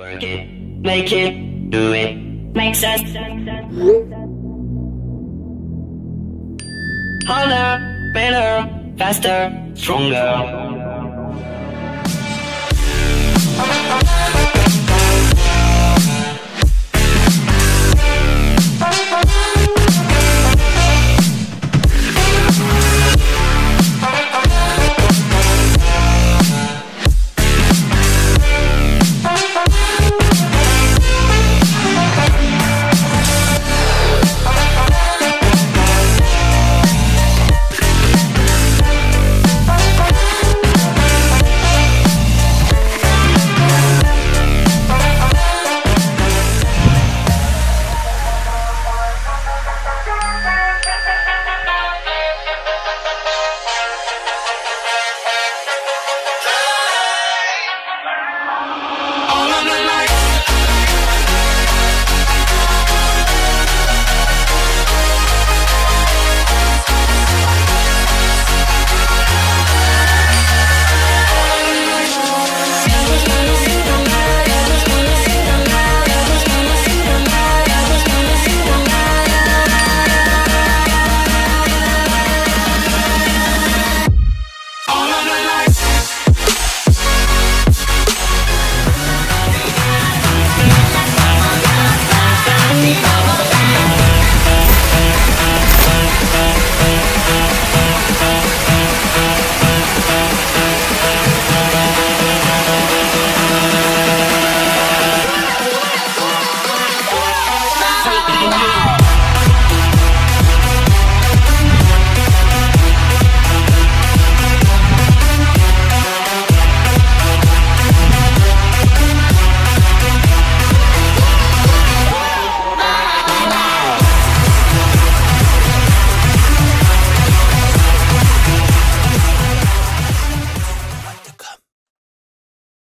Work it, make it, do it, makes sense. Harder, better, faster, stronger.